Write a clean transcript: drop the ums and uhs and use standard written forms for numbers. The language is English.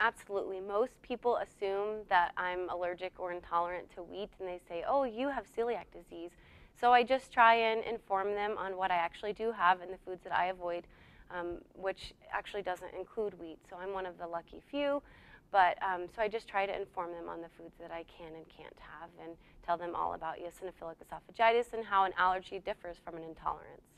Absolutely. Most people assume that I'm allergic or intolerant to wheat, and they say, oh, you have celiac disease. So I just try and inform them on what I actually do have and the foods that I avoid, which actually doesn't include wheat. So I'm one of the lucky few. But so I just try to inform them on the foods that I can and can't have and tell them all about eosinophilic esophagitis and how an allergy differs from an intolerance.